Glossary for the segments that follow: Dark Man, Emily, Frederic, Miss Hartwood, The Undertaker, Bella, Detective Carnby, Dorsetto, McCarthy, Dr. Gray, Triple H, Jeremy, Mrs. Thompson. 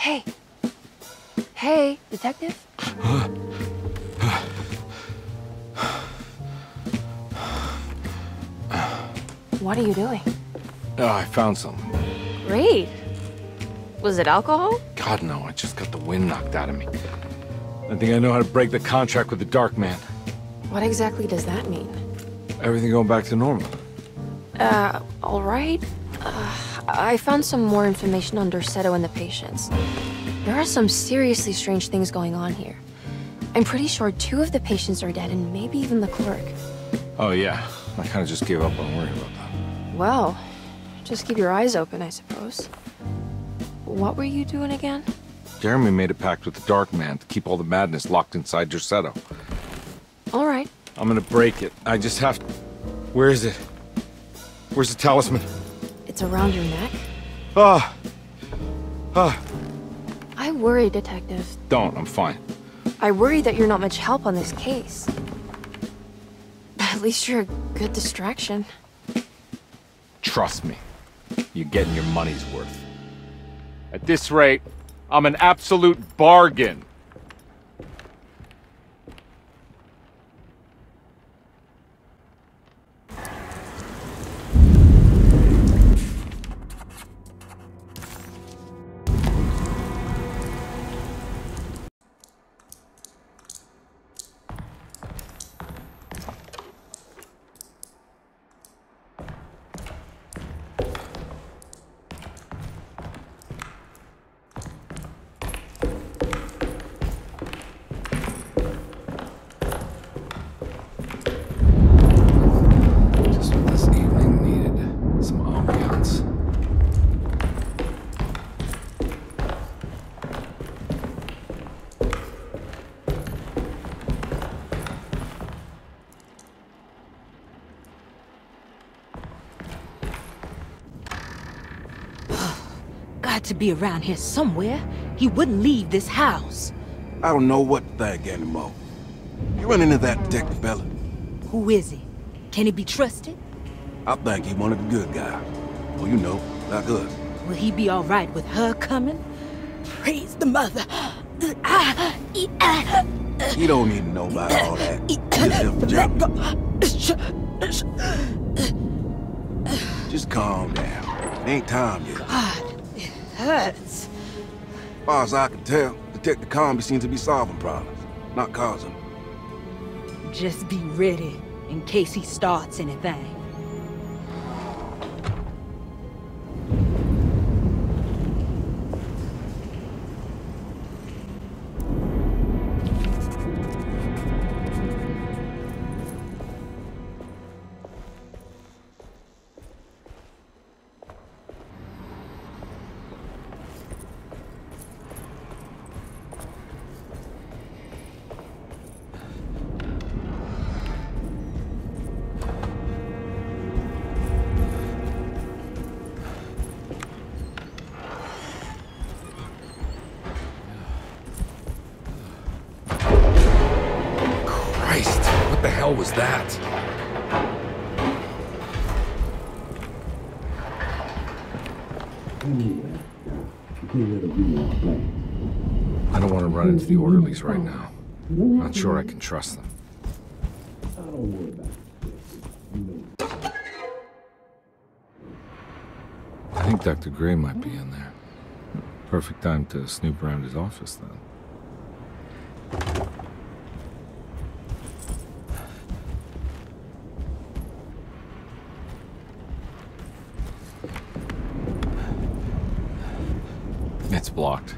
Hey. Hey, detective? What are you doing? Oh, I found something. Great. Was it alcohol? God, no. I just got the wind knocked out of me. I think I know how to break the contract with the Dark Man. What exactly does that mean? Everything going back to normal. All right. I found some more information on Dorsetto and the patients. There are some seriously strange things going on here. I'm pretty sure 2 of the patients are dead and maybe even the clerk. Oh, yeah. I kind of just gave up on worrying about that. Well, just keep your eyes open, I suppose. What were you doing again? Jeremy made a pact with the Dark Man to keep all the madness locked inside Dorsetto. All right. I'm gonna break it. I just have to... Where is it? Where's the talisman? It's around your neck? Ah! Ah! I worry, detective. Don't. I'm fine. I worry that you're not much help on this case. At least you're a good distraction. Trust me. You're getting your money's worth. At this rate, I'm an absolute bargain. To be around here somewhere. He wouldn't leave this house. I don't know what thing anymore. You run into that Detective Bella. Who is he? Can he be trusted? I think he one of the good guys. Well, you know, like us. Will he be all right with her coming? Praise the mother. You don't need to know about all that. Just calm down. It ain't time yet. God. As far as I can tell, Detective Carnby seems to be solving problems, not causing them. Just be ready in case he starts anything. Was that? I don't want to run into the orderlies right now. Not sure I can trust them. I don't worry about it. I think Dr. Gray might be in there. Perfect time to snoop around his office then. It's blocked.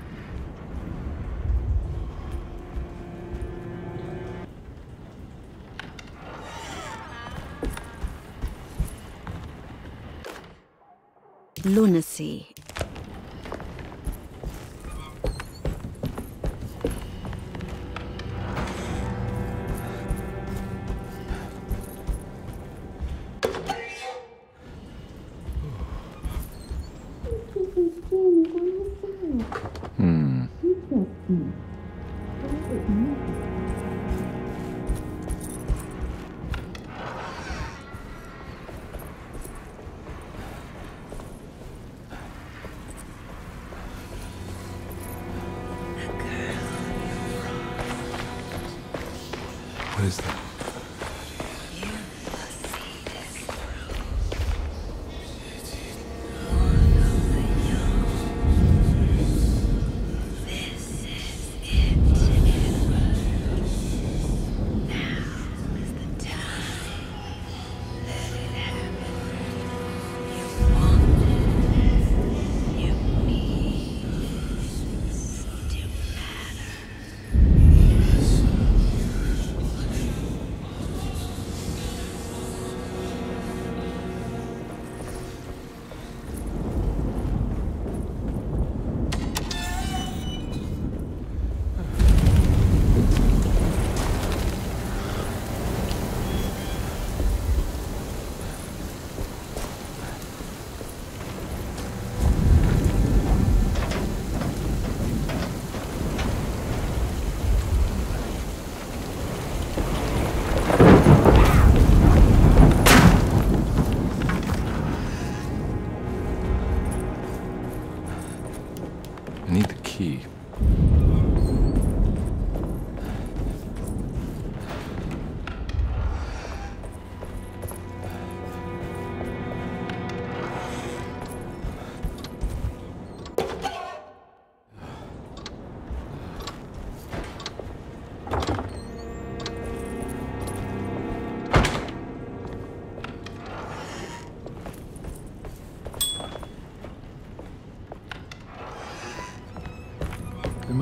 Lunacy. What is that?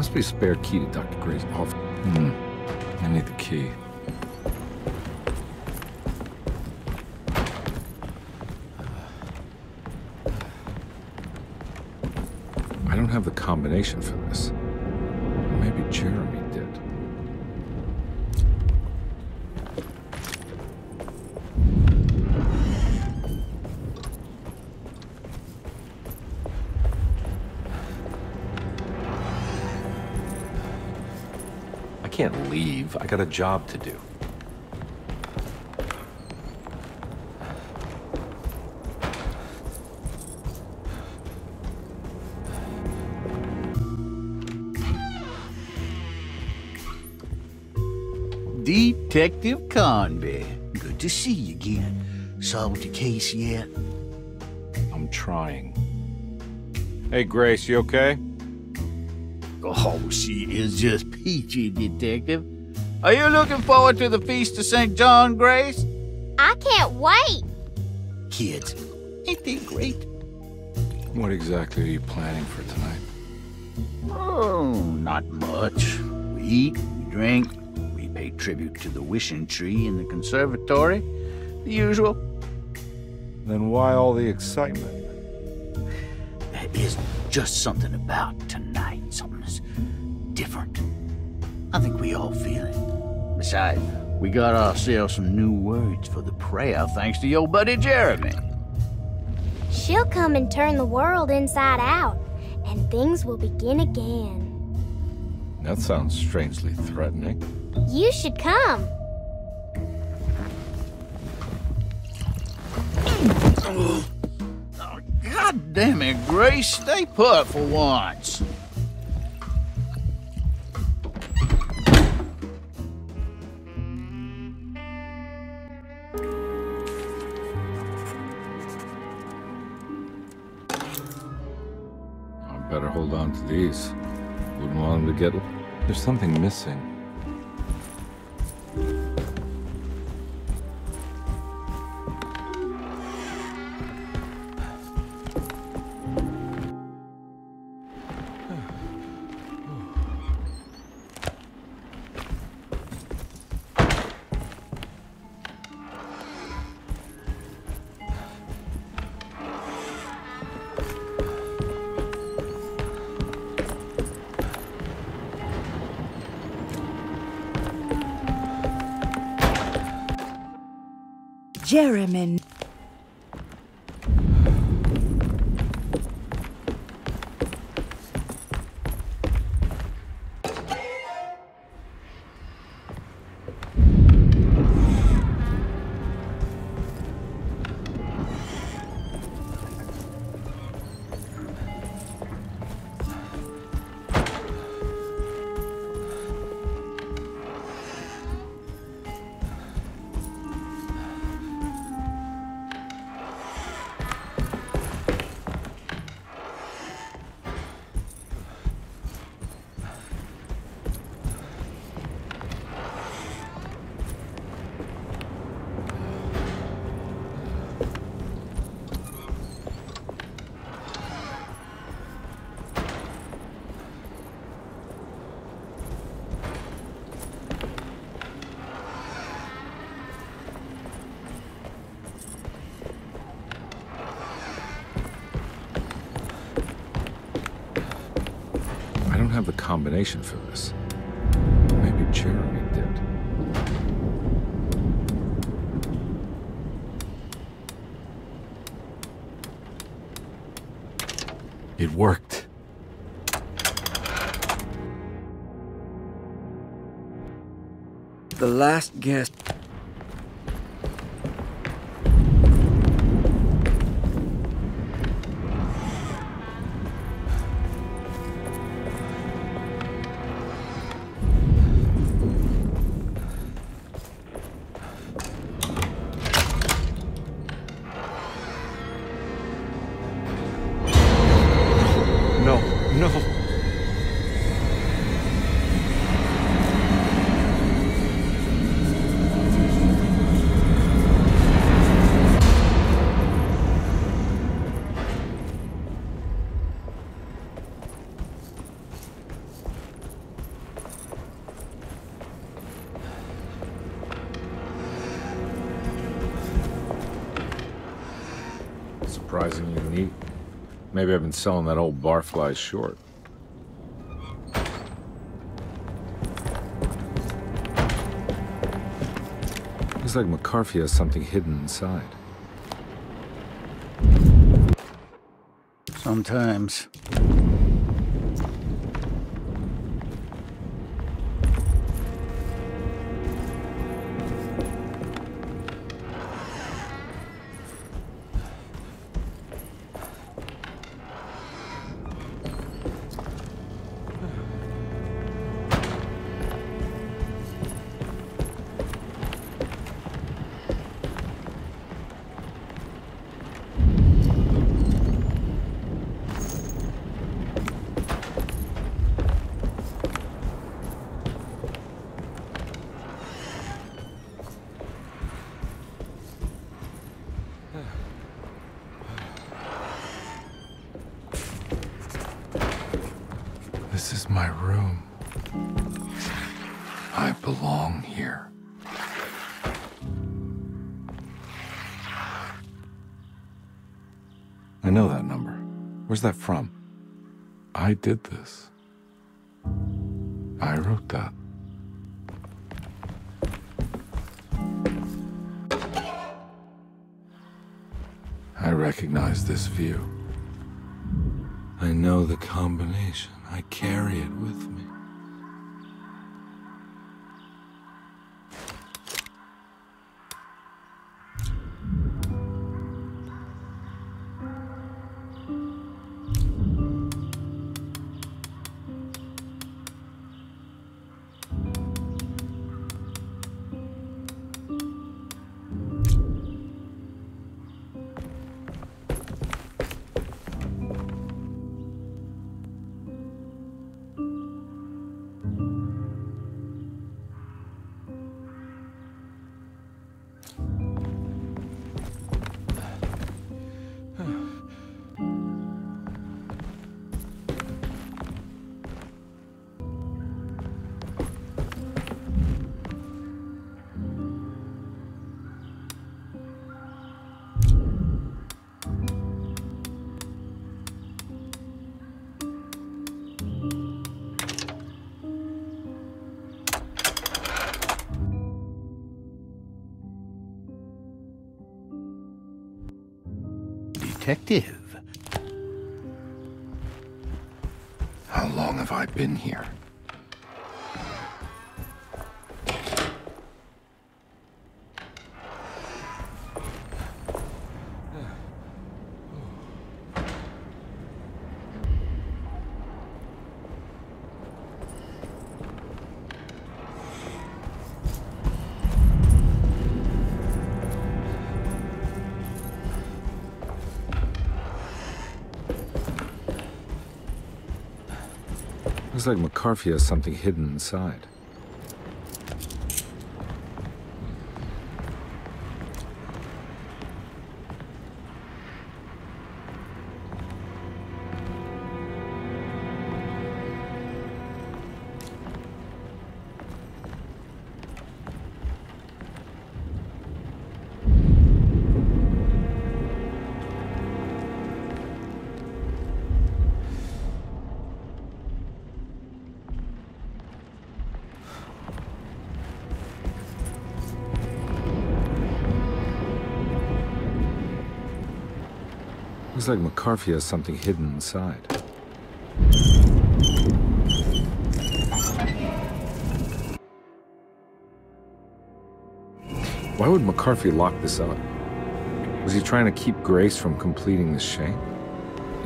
Must be a spare key to Dr. Gray's office. I need the key. I don't have the combination for this. Maybe Jeremy did. I can't leave. I got a job to do. Detective Carnby. Good to see you again. Solved the case yet? I'm trying. Hey, Grace, you okay? Oh, she is just peachy, Detective. Are you looking forward to the Feast of St. John, Grace? I can't wait. Kids, ain't they great? What exactly are you planning for tonight? Oh, not much. We eat, we drink, we pay tribute to the wishing tree in the conservatory. The usual. Then why all the excitement? That is just something about tonight. Something that's different. I think we all feel it. Besides, we got ourselves some new words for the prayer thanks to your buddy Jeremy. She'll come and turn the world inside out, and things will begin again. That sounds strangely threatening. You should come. God damn it, Grace, stay put for once. I better hold on to these. Wouldn't want them to get... There's something missing. Jeremy. don't have the combination for this. Maybe Jeremy did. It worked. The last guest. Surprisingly neat. Maybe I've been selling that old barfly short. Looks like McCarthy has something hidden inside. Sometimes. This is my room. I belong here. I know that number. Where's that from? I did this. I wrote that. I recognize this view. I know the combination. I carry it with me. Detective. How long have I been here? Looks like McCarthy has something hidden inside. Looks like McCarthy has something hidden inside. Why would McCarthy lock this up? Was he trying to keep Grace from completing the shape?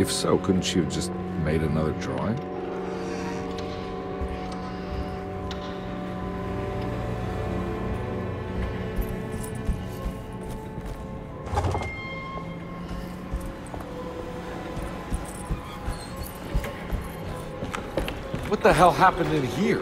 If so, couldn't she have just made another drawing? What the hell happened in here?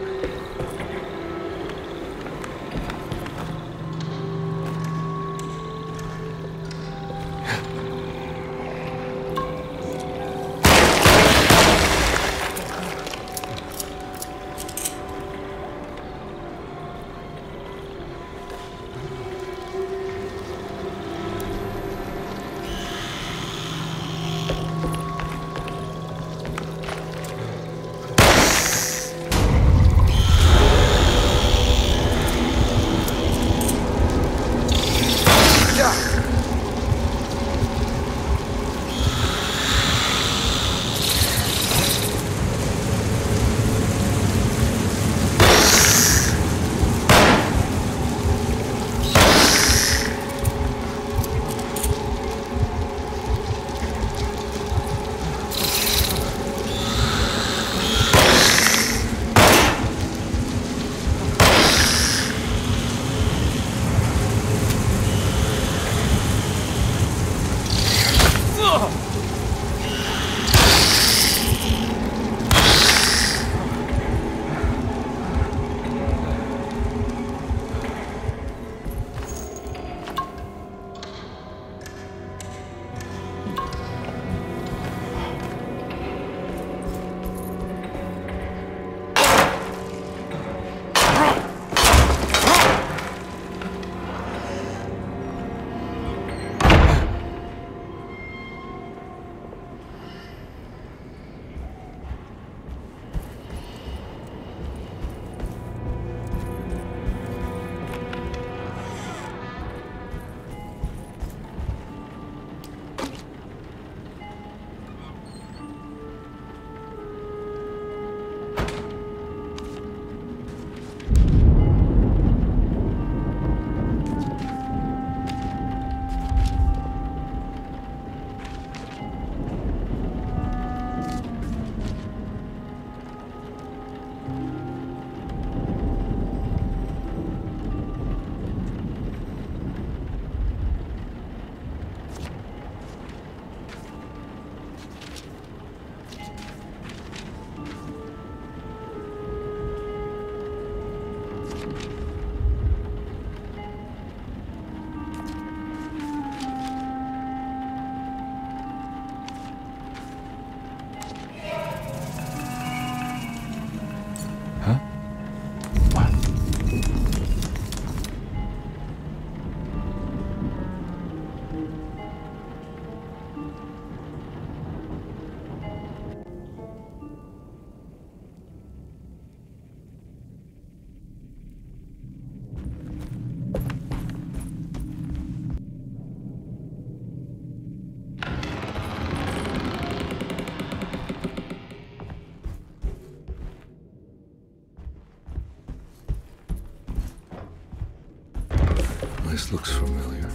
This looks familiar.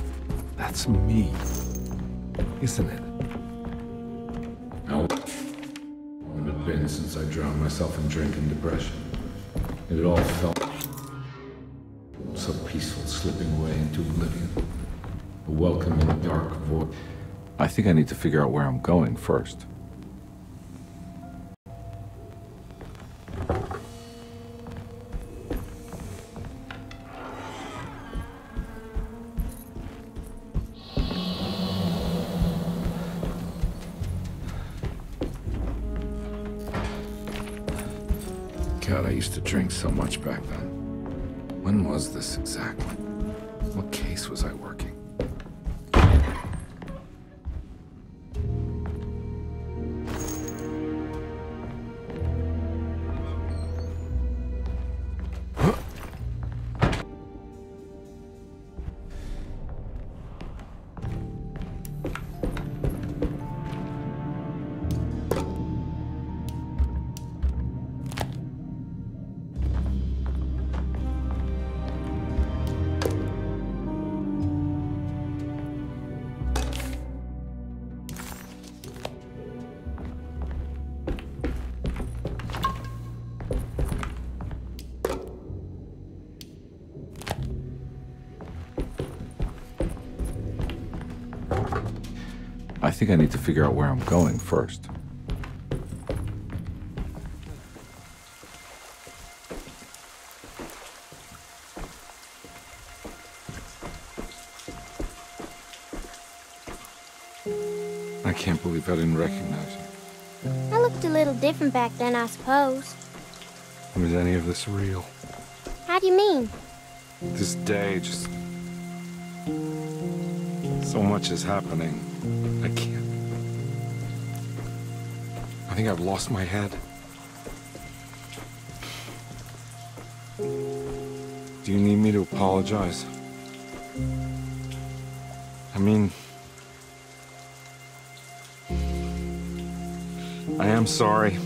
That's me, isn't it? How long has it been since I drowned myself in drink and depression? It all felt so peaceful, slipping away into oblivion. A welcoming dark void. I think I need to figure out where I'm going first. So much back then. When was this exactly? What case was I working? think I need to figure out where I'm going first. I can't believe I didn't recognize you. I looked a little different back then, I suppose. Was any of this real? How do you mean? This day just... so much is happening. I can't... I think I've lost my head. Do you need me to apologize? I mean... I am sorry.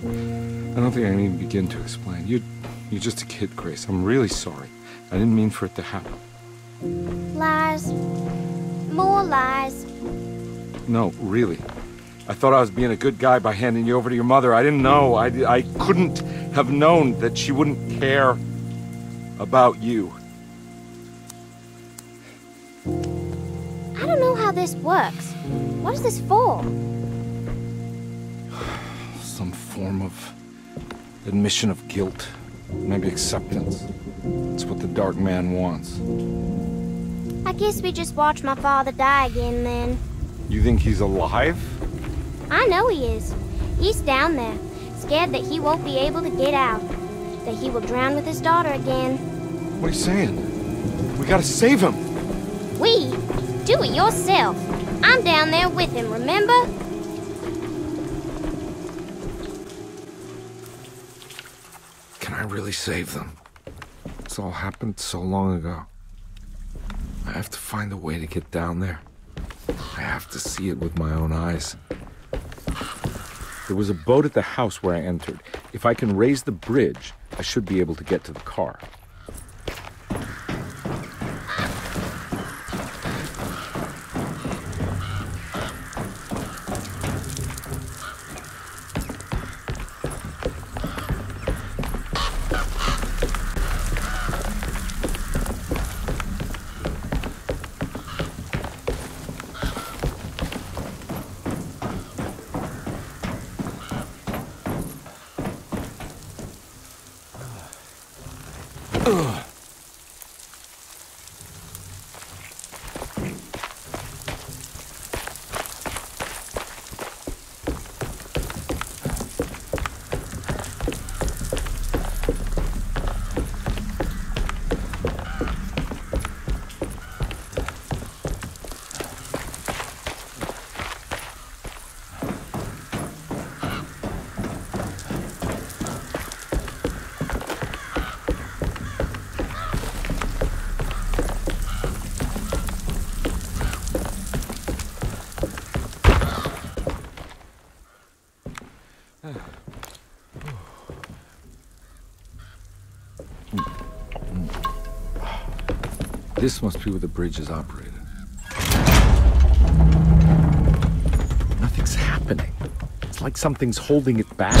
I don't think I need to begin to explain. You're just a kid, Grace. I'm really sorry. I didn't mean for it to happen. Lies. More lies. No, really. I thought I was being a good guy by handing you over to your mother. I didn't know. I couldn't have known that she wouldn't care about you. I don't know how this works. What is this for? Some form of admission of guilt. Maybe acceptance. It's what the Dark Man wants. I guess we just watch my father die again, then. You think he's alive? I know he is. He's down there, scared that he won't be able to get out. That he will drown with his daughter again. What are you saying? We gotta save him! We? Do it yourself. I'm down there with him, remember? I really saved them. This all happened so long ago. I have to find a way to get down there. I have to see it with my own eyes. There was a boat at the house where I entered. If I can raise the bridge, I should be able to get to the car. This must be where the bridge is operated. Nothing's happening. It's like something's holding it back.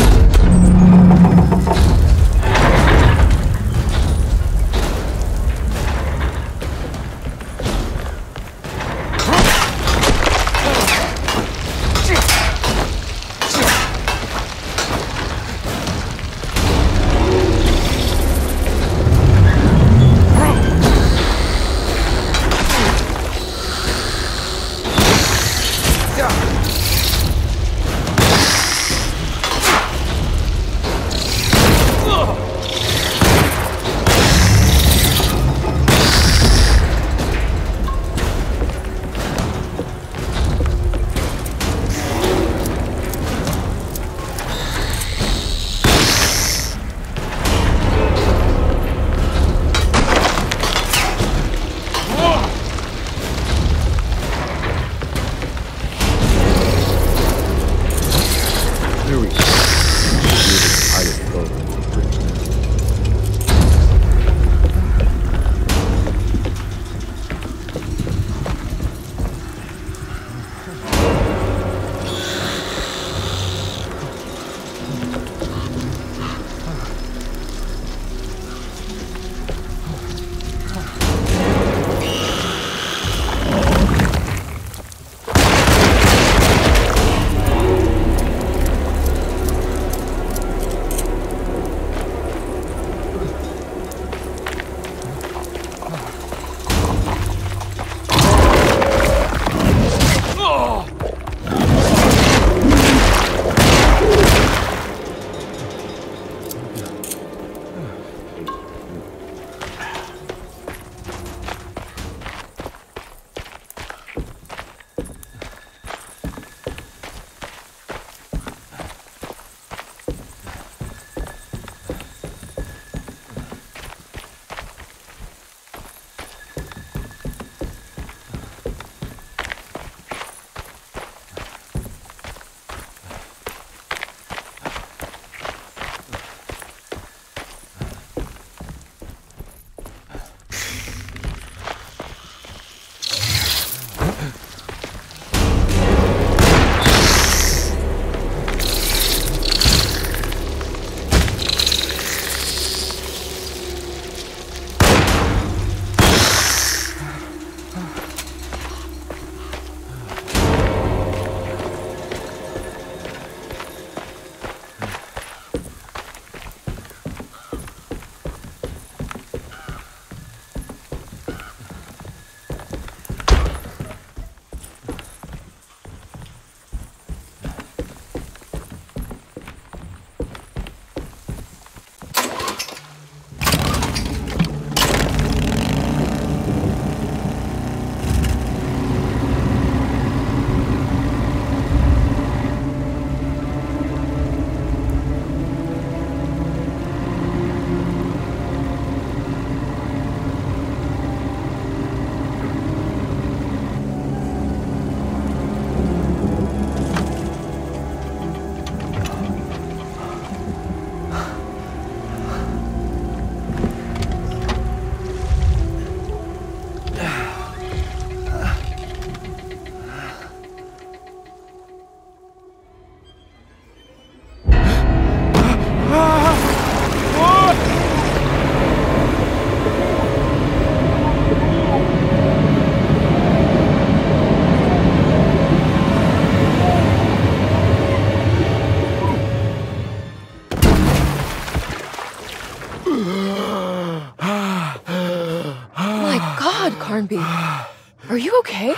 Carnby. Are you okay?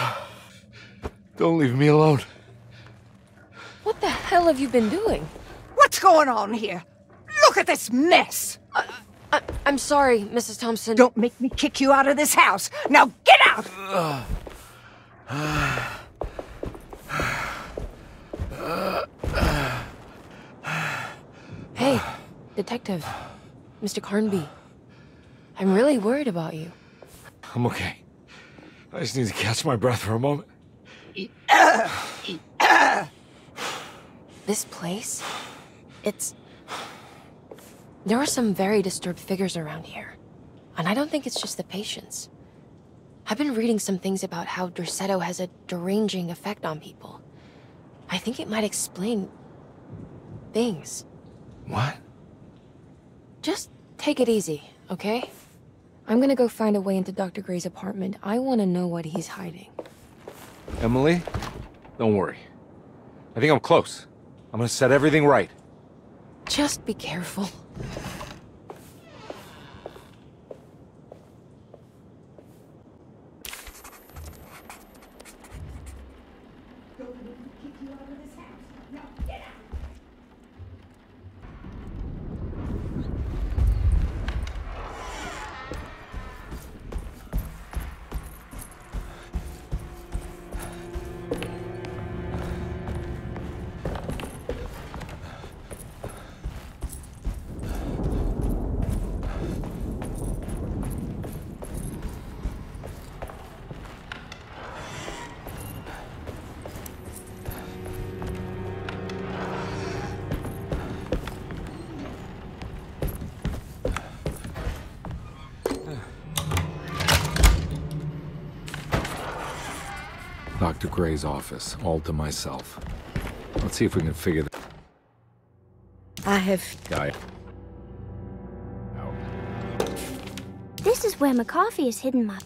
Don't leave me alone. What the hell have you been doing? What's going on here? Look at this mess! I'm sorry, Mrs. Thompson. Don't make me kick you out of this house! Now get out! Hey, Detective. Mr. Carnby. I'm really worried about you. I'm okay. I just need to catch my breath for a moment. This place? It's... There are some very disturbed figures around here. And I don't think it's just the patients. I've been reading some things about how Dorsetto has a deranging effect on people. I think it might explain... things. What? Just take it easy, okay? I'm gonna go find a way into Dr. Gray's apartment. I wanna know what he's hiding. Emily, don't worry. I think I'm close. I'm gonna set everything right. Just be careful. Dr. Gray's office, all to myself. Let's see if we can figure that out. This is where McCarthy has hidden my...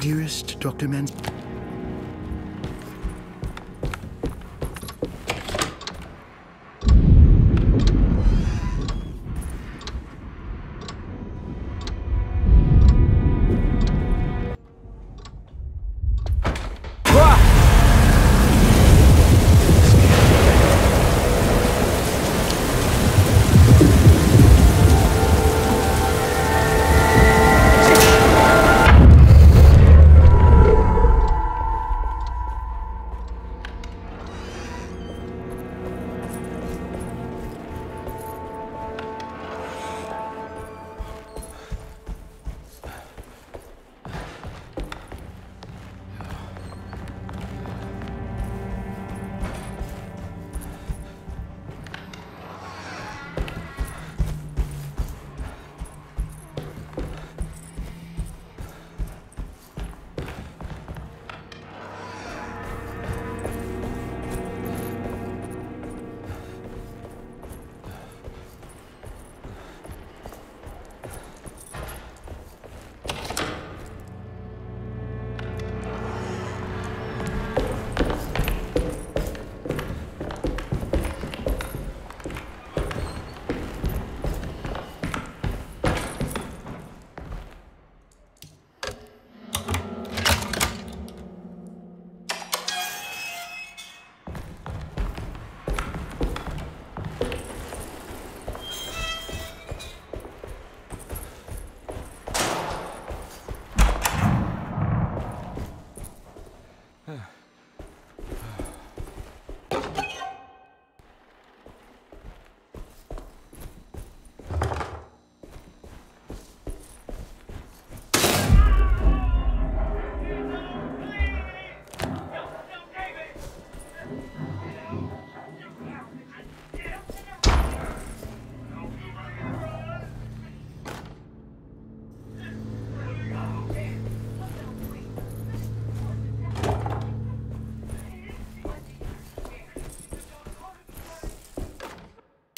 Dearest Dr. Man...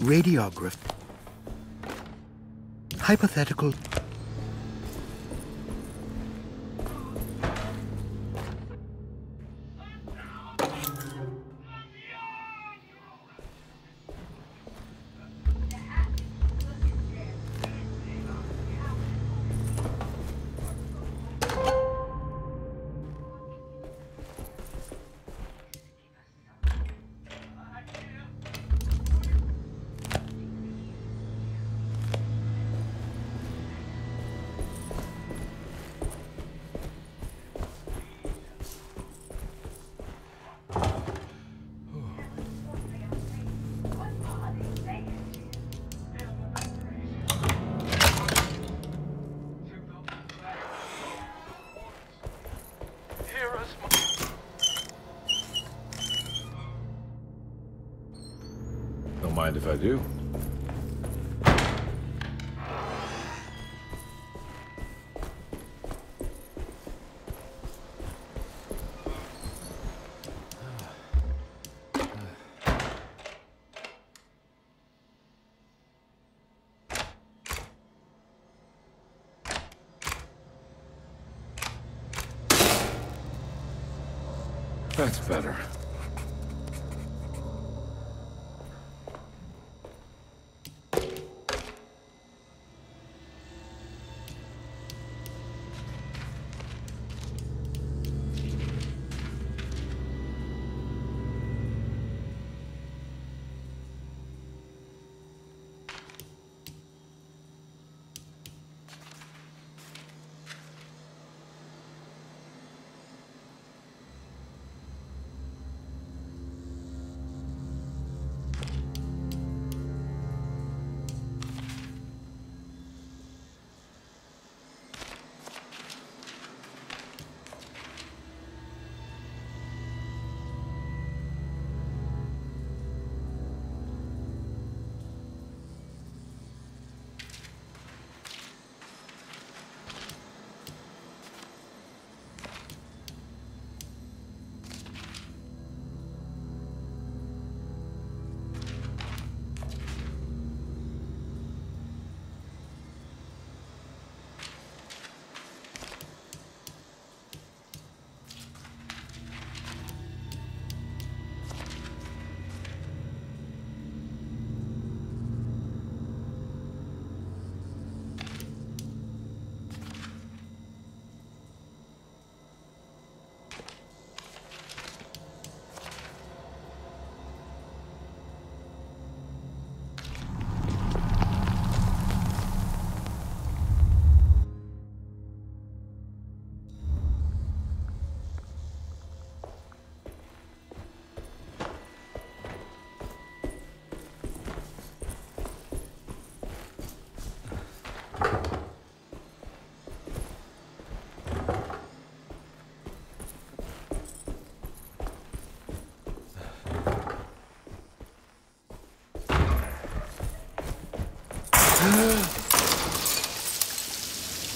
Radiograph. Hypothetical. mind if I do. That's better.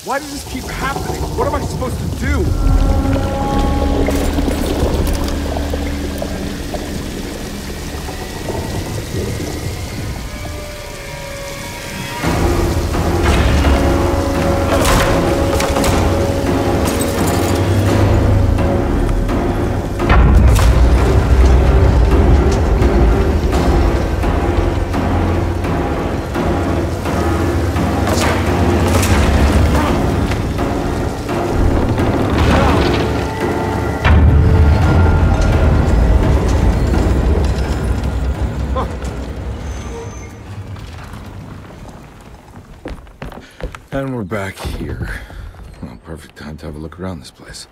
Why does this keep happening? What am I supposed to do? And we're back here. Well, perfect time to have a look around this place.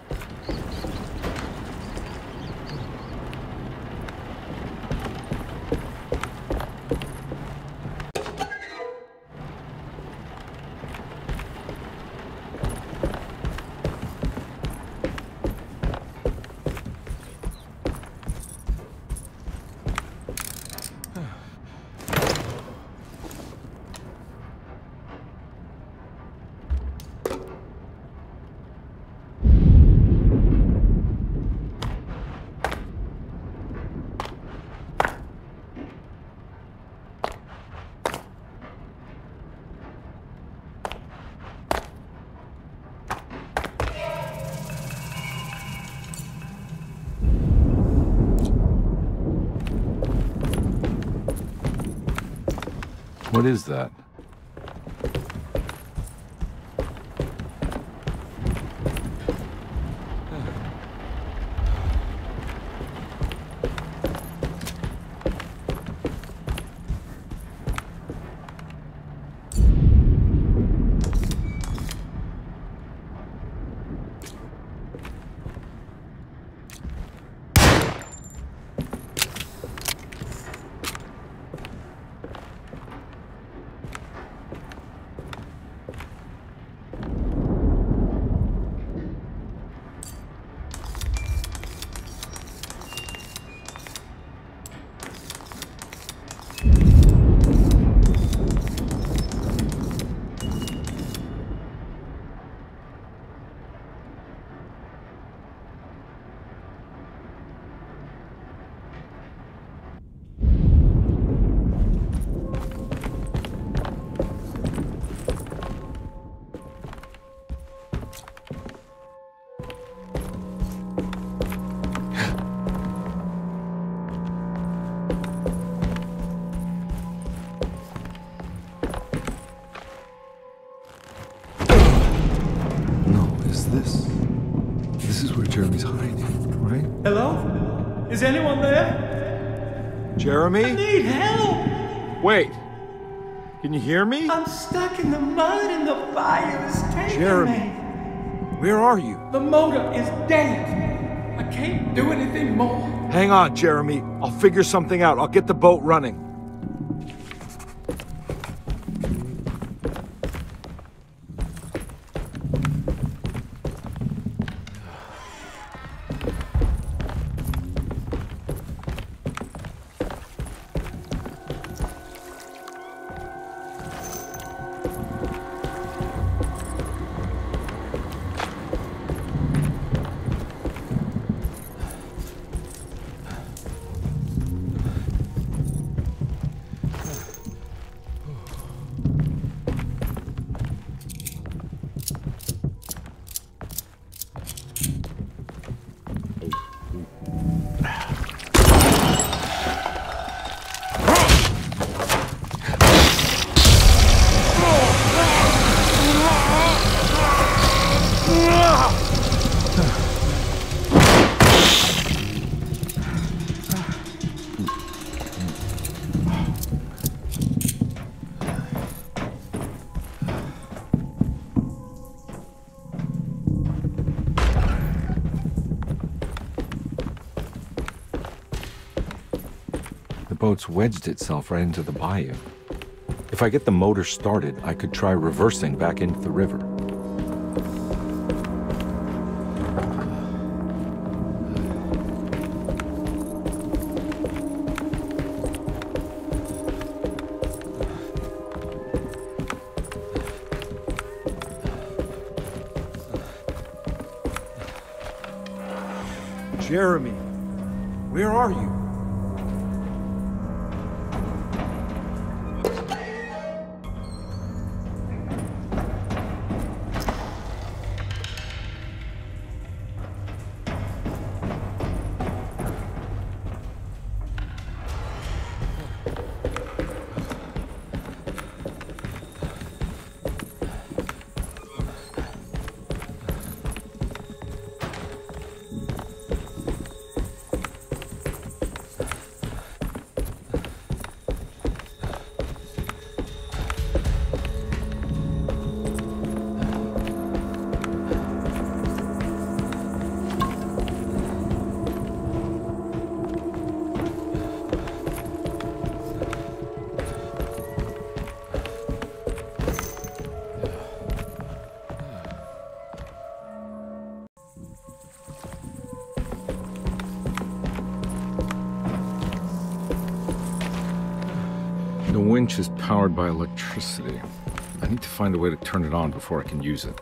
What is that? is this? This is where Jeremy's hiding, right? Hello? Is anyone there? Jeremy? I need help! Wait. Can you hear me? I'm stuck in the mud and the fire is taking me. Jeremy, where are you? The motor is dead. I can't do anything more. Hang on, Jeremy. I'll figure something out. I'll get the boat running. The boat's wedged itself right into the bayou. If I get the motor started, I could try reversing back into the river. Jeremy, where are you? The winch is powered by electricity. I need to find a way to turn it on before I can use it.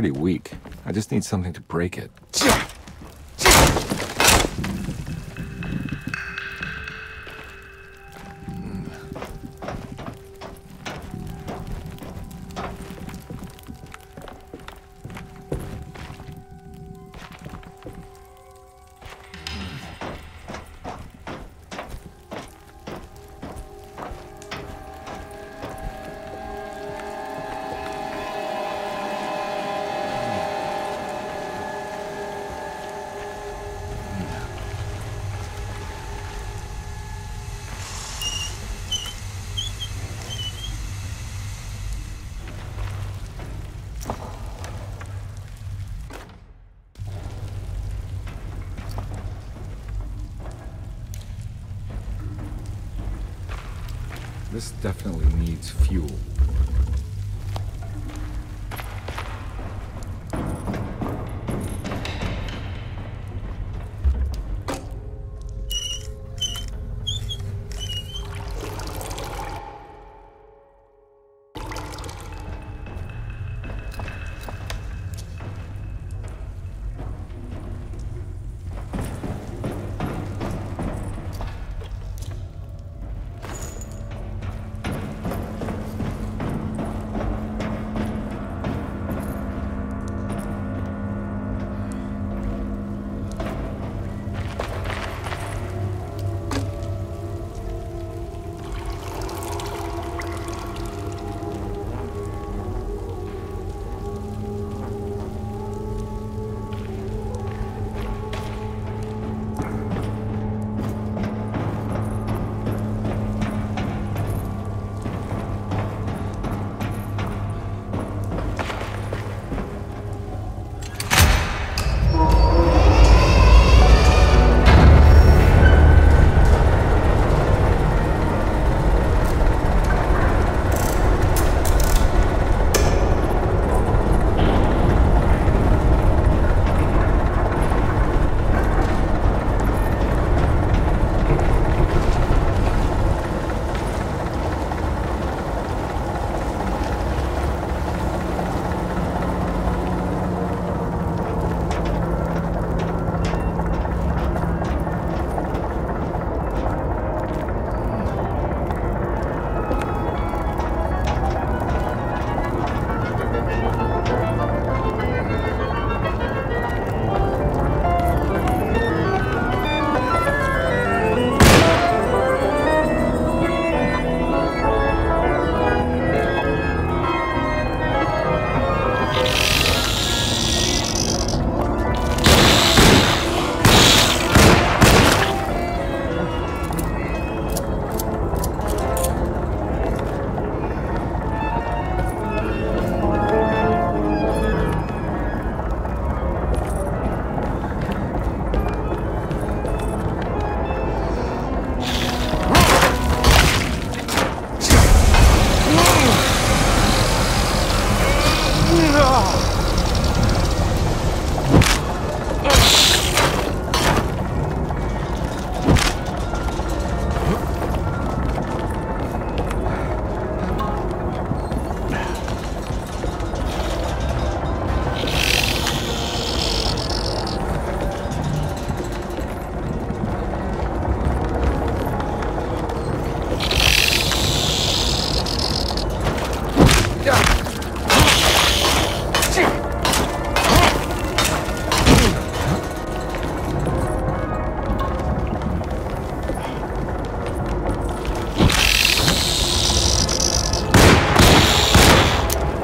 pretty weak. I just need something to break it. This definitely needs fuel.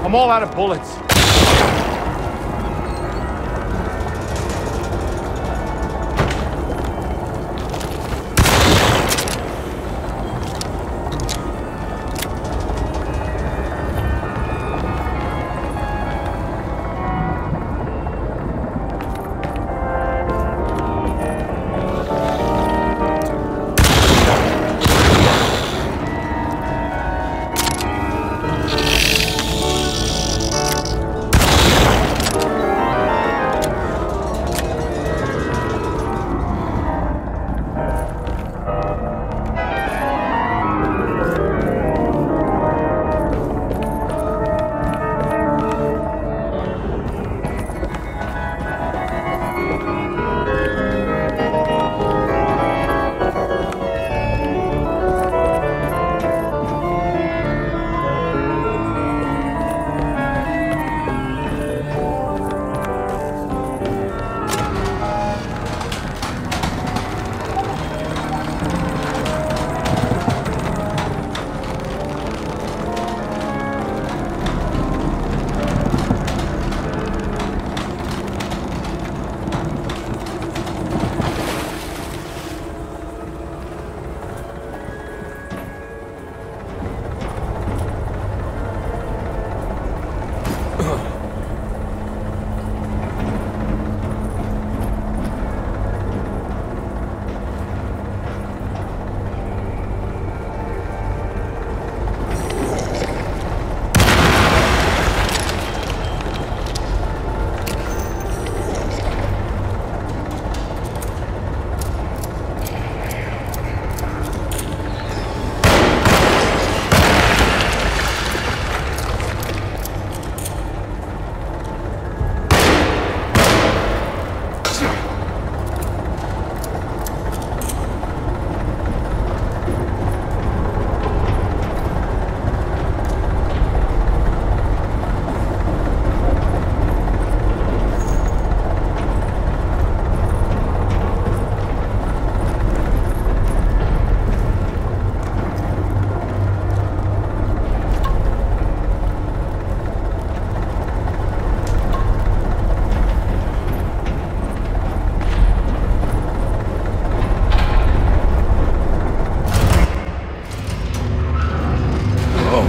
I'm all out of bullets.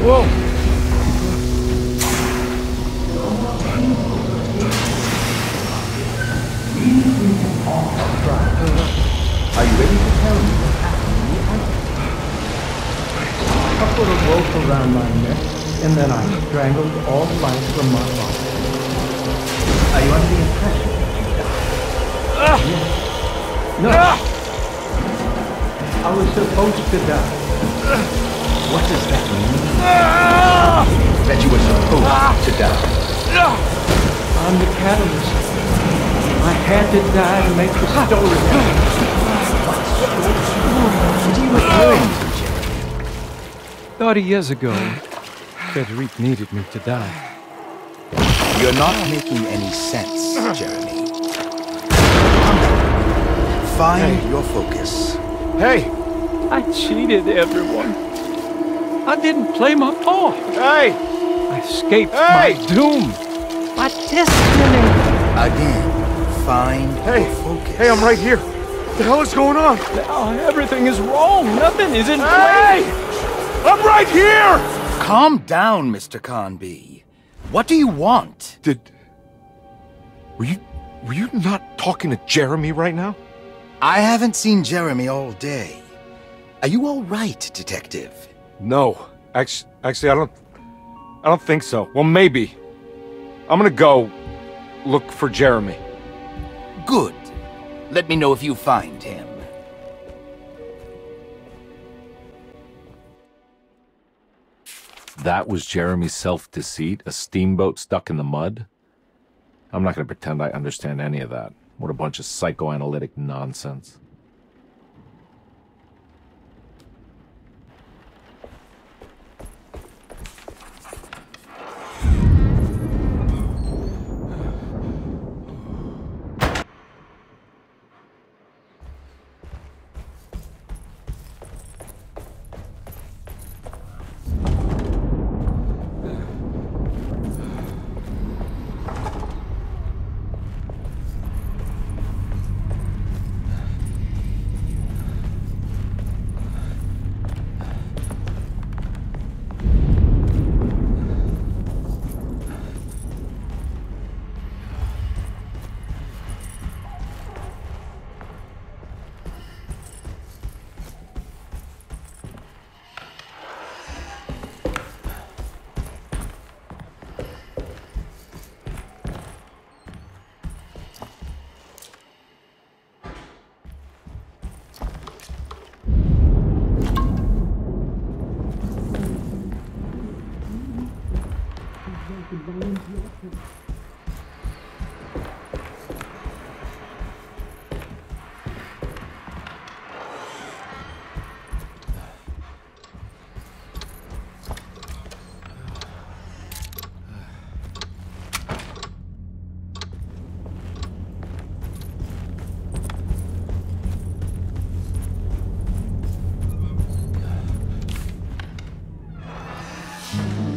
Whoa! Are you ready to tell me what happened? I put a rope around my neck, and then I strangled all life from my body. Are you under the impression that you died? Yes. No. I was supposed to die. What does that mean? That you were supposed to die. I'm the catalyst. I had to die to make the story happen. What you were doing? 30 years ago, Frederic needed me to die. You're not making any sense, Jeremy. Find your focus. Hey! I cheated everyone. I didn't play my part. Hey! I escaped my doom. My destiny. Again, find your focus. Hey, I'm right here. What the hell is going on? Now everything is wrong. Nothing is in play. I'm right here! Calm down, Mr. Carnby. What do you want? Were you not talking to Jeremy right now? I haven't seen Jeremy all day. Are you all right, Detective? No. Actually, I don't think so. Well, maybe. I'm gonna go look for Jeremy. Good. Let me know if you find him. That was Jeremy's self-deceit, a steamboat stuck in the mud? I'm not going to pretend I understand any of that. What a bunch of psychoanalytic nonsense.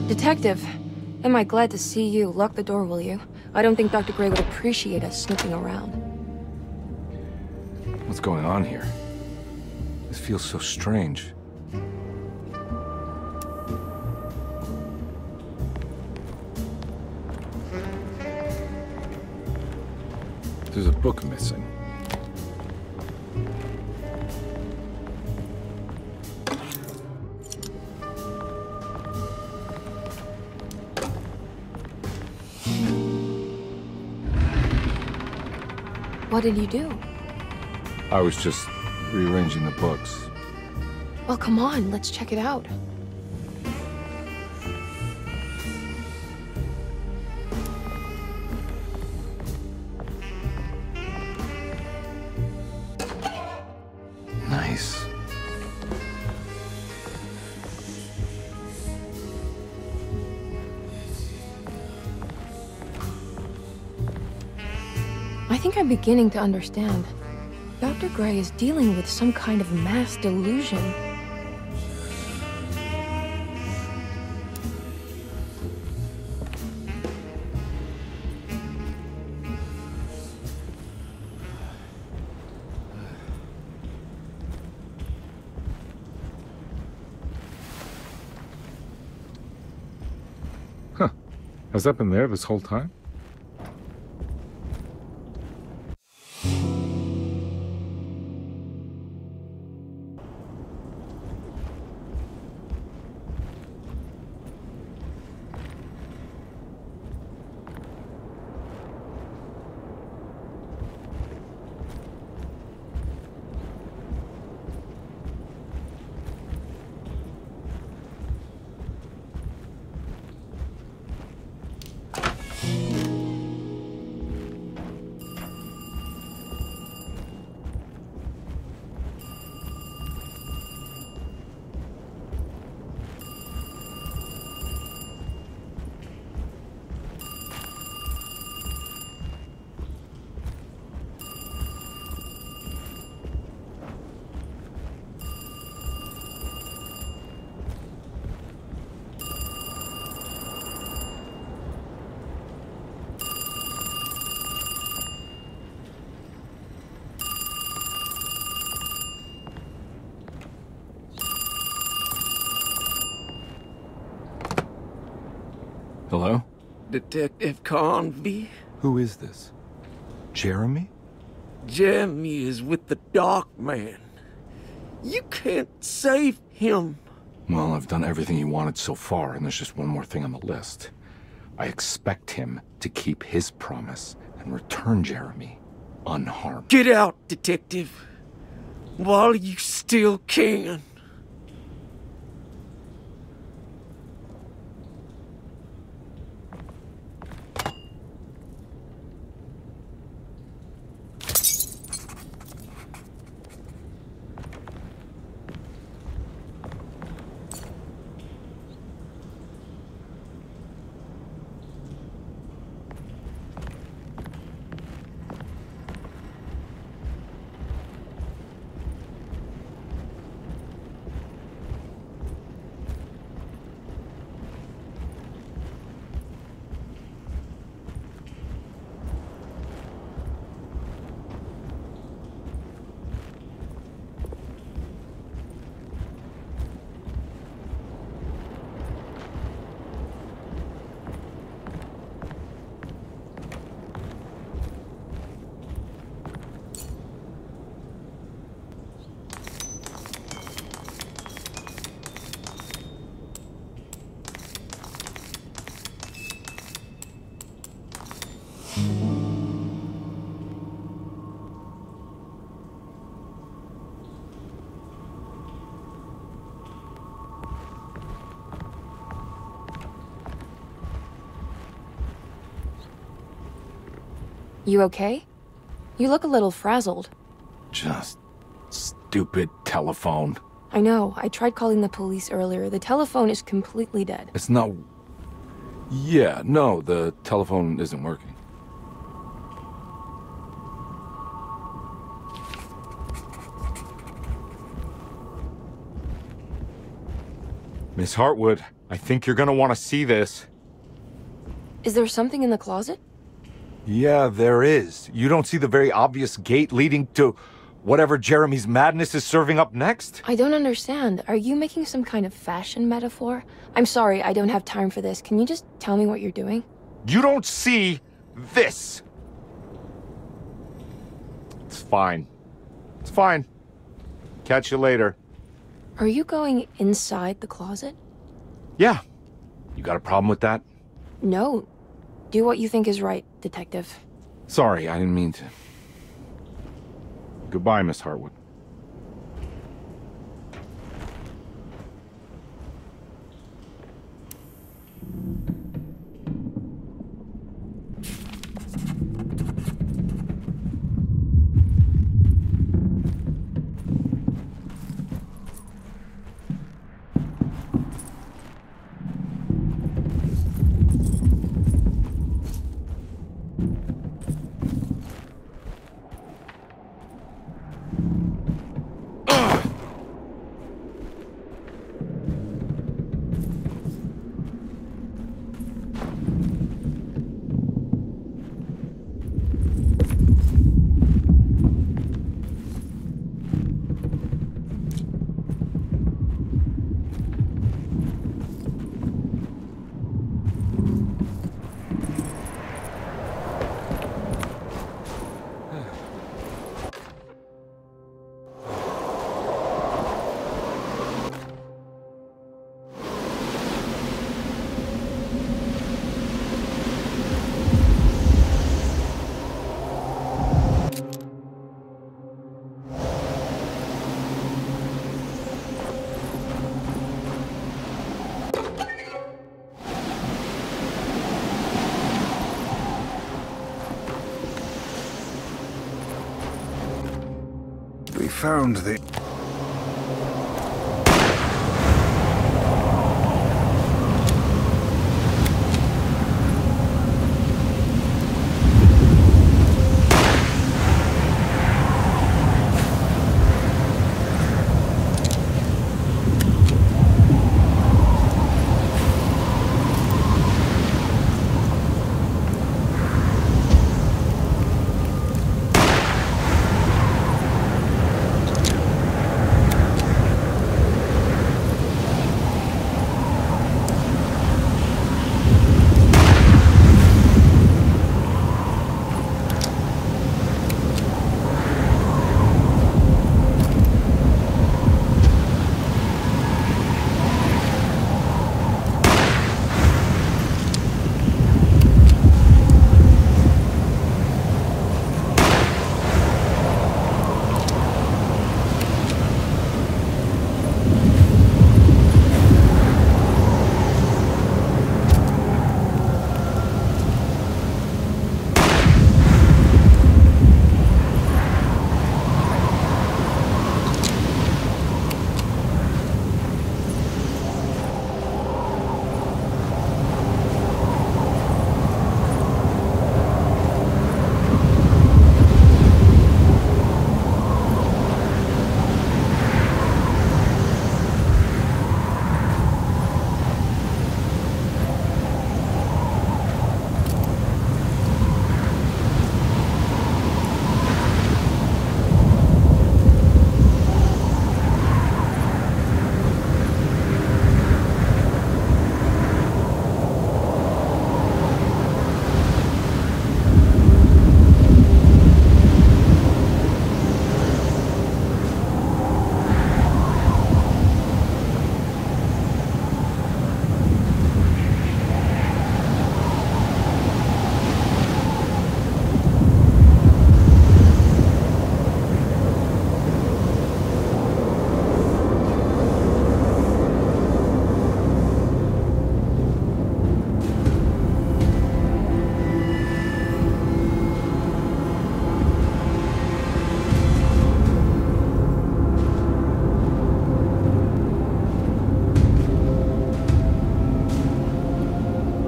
Detective, am I glad to see you. Lock the door, will you? I don't think Dr. Gray would appreciate us snooping around. What's going on here? This feels so strange. There's a book missing. What did you do? I was just rearranging the books. Well, come on, let's check it out. Nice. I think I'm beginning to understand. Dr. Gray is dealing with some kind of mass delusion. Has that been there this whole time? Hello? Detective Carnby? Who is this? Jeremy? Jeremy is with the Dark Man. You can't save him. Well, I've done everything he wanted so far, and there's just one more thing on the list. I expect him to keep his promise and return Jeremy unharmed. Get out, Detective, while you still can. You okay? You look a little frazzled. Just stupid telephone. I know. I tried calling the police earlier. The telephone is completely dead. It's not... Yeah, no, the telephone isn't working. Miss Hartwood, I think you're gonna want to see this. Is there something in the closet? Yeah, there is. You don't see the very obvious gate leading to whatever Jeremy's madness is serving up next? I don't understand. Are you making some kind of fashion metaphor? I'm sorry, I don't have time for this. Can you just tell me what you're doing? You don't see this! It's fine. It's fine. Catch you later. Are you going inside the closet? Yeah. You got a problem with that? No. Do what you think is right, Detective. Sorry, I didn't mean to. Goodbye, Miss Hartwood. found the...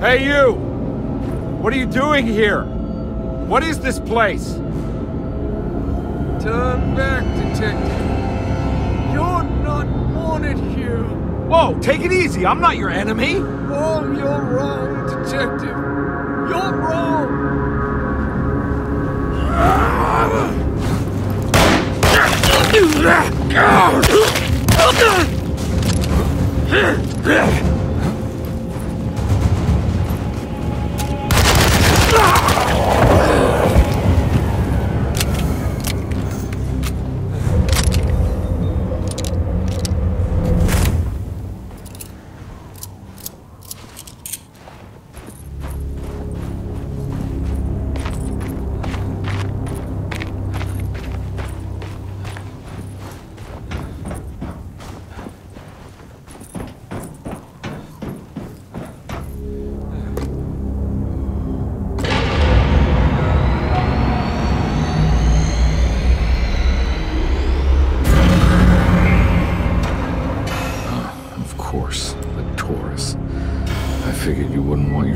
Hey you! What are you doing here? What is this place? Turn back, Detective. You're not wanted here. Whoa, take it easy. I'm not your enemy. Oh, you're wrong, Detective. You're wrong.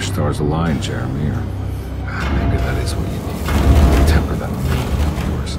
Stars align, Jeremy, or maybe that is what you need. Temper that of yours.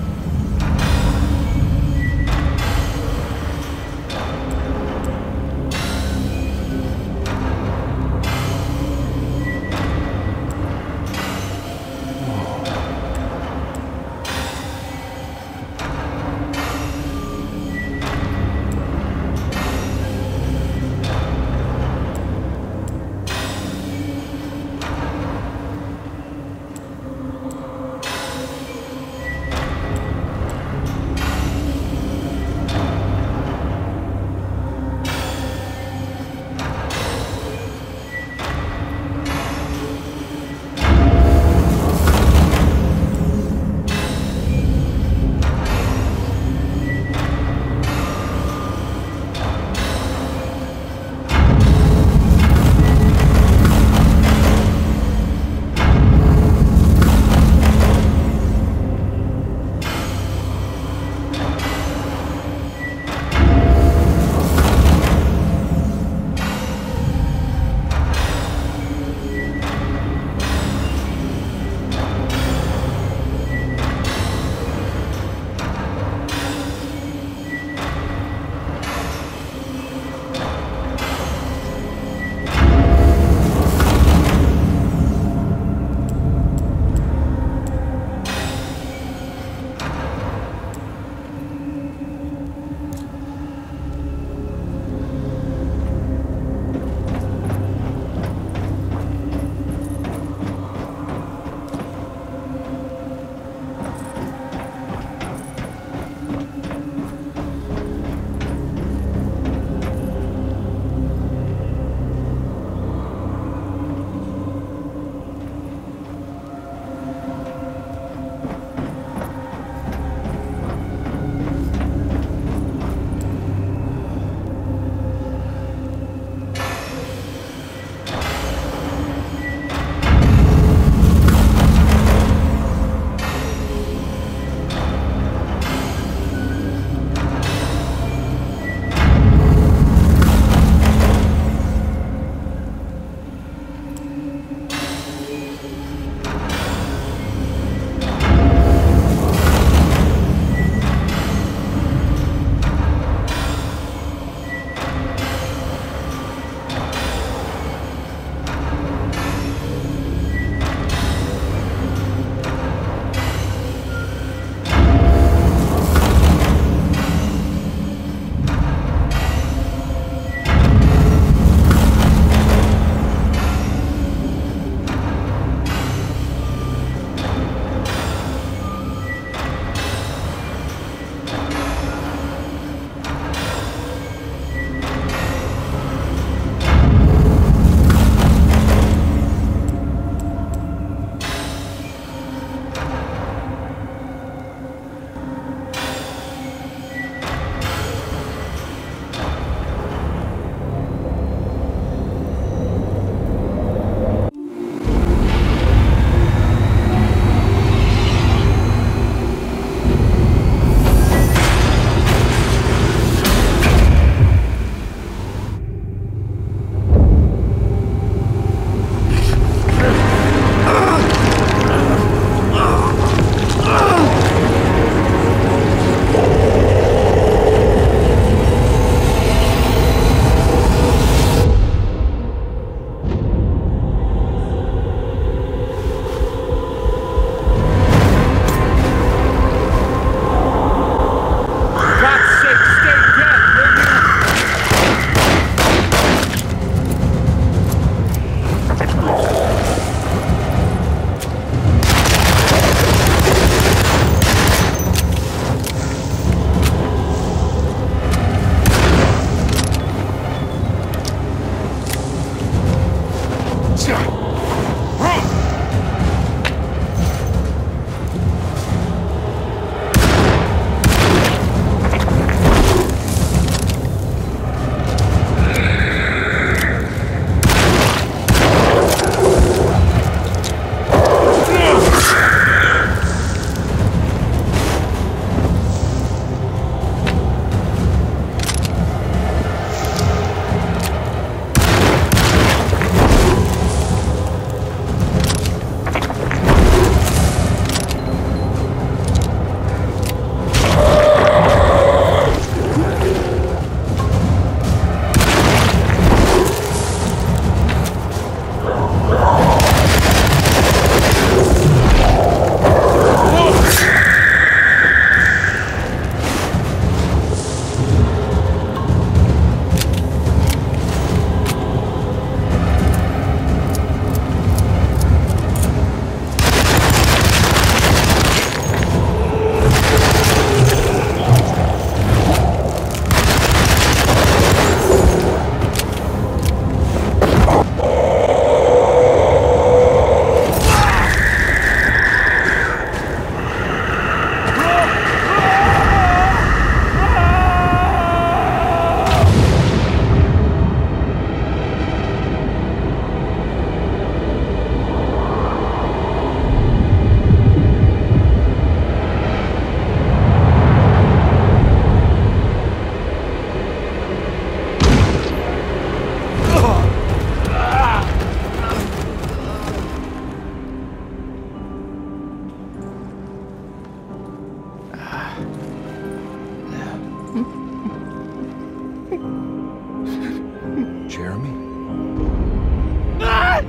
I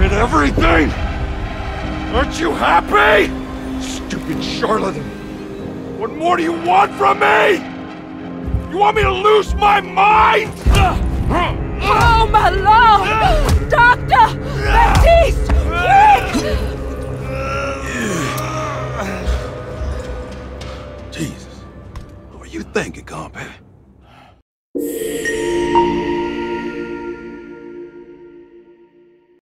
did everything! Aren't you happy? Stupid charlatan! What more do you want from me? You want me to lose my mind? Oh, my lord! Doctor!